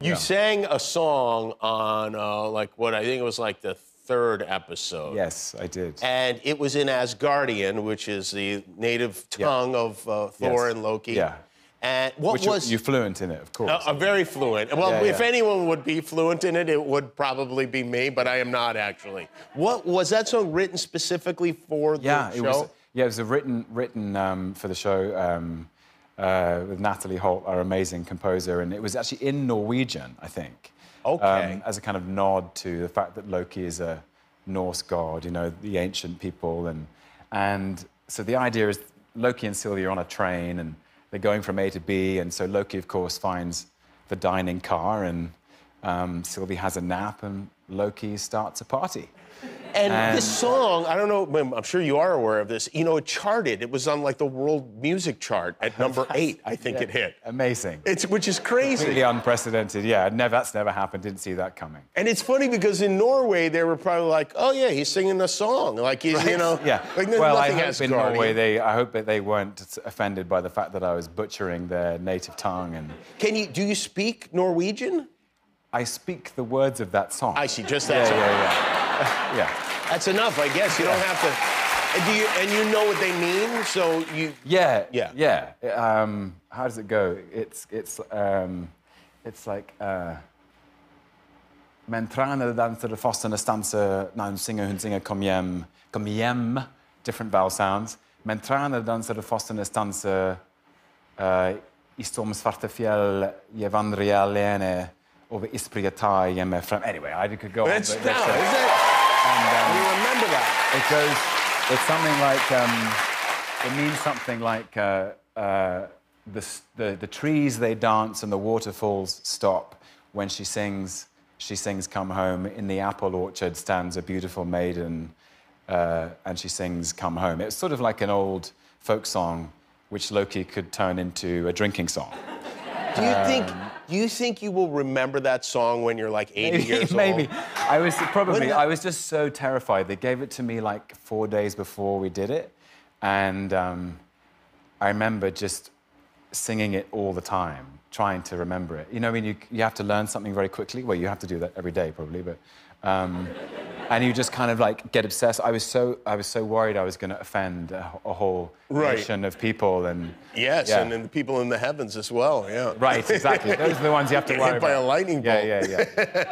You sang a song on, like, what I think it was like the third episode. Yes, I did. And it was in Asgardian, which is the native tongue of Thor and Loki. Yeah. And what which was... You're fluent in it, of course. Very fluent. Well, if anyone would be fluent in it, it would probably be me, but I am not, actually. What was that song written specifically for the show? It was written for the show with Natalie Holt, our amazing composer, and it was actually in Norwegian, I think. Okay. As a kind of nod to the fact that Loki is a Norse god, you know, the ancient people. And so the idea is Loki and Sylvie are on a train, and they're going from A to B, and so Loki, of course, finds the dining car, and Sylvie has a nap, and Loki starts a party. And this song, I don't know, I'm sure you are aware of this, you know, it charted. It was on, like, the world music chart at number 8, I think it hit. Amazing. Which is crazy. Completely unprecedented, yeah. That's never happened, didn't see that coming. And it's funny because in Norway, they were probably like, oh, yeah, he's singing a song. Like, he's, you know... Yeah. Like, well, I hope in Norway, I hope that they weren't offended by the fact that I was butchering their native tongue and... Do you speak Norwegian? I speak the words of that song. I see, just that song. Yeah. That's enough, I guess. You don't have to... And you know what they mean, so you... How does it go? It's like... Men tränar danser fossen stanser när singer hon singer kom hjem. Different vowel sounds. Men tränar danser fossen stanser I storm svarte fjäll jag vandrar alene över isfria tajemma fram. Anyway, I could go on, but you remember that. It goes, it's something like, it means something like the trees, they dance and the waterfalls stop. When she sings Come Home. In the apple orchard stands a beautiful maiden and she sings Come Home. It's sort of like an old folk song which Loki could turn into a drinking song. Do you think you will remember that song when you're like 80 years old? Maybe. I was just so terrified. They gave it to me like 4 days before we did it, and I remember just singing it all the time, trying to remember it. You know, I mean, you have to learn something very quickly. Well, you have to do that every day probably, but and you just kind of like get obsessed. I was so worried I was going to offend a whole nation of people, and and then the people in the heavens as well. Yeah. Right, exactly. Those are the ones you have to worry about. Hit by a lightning bolt. Yeah.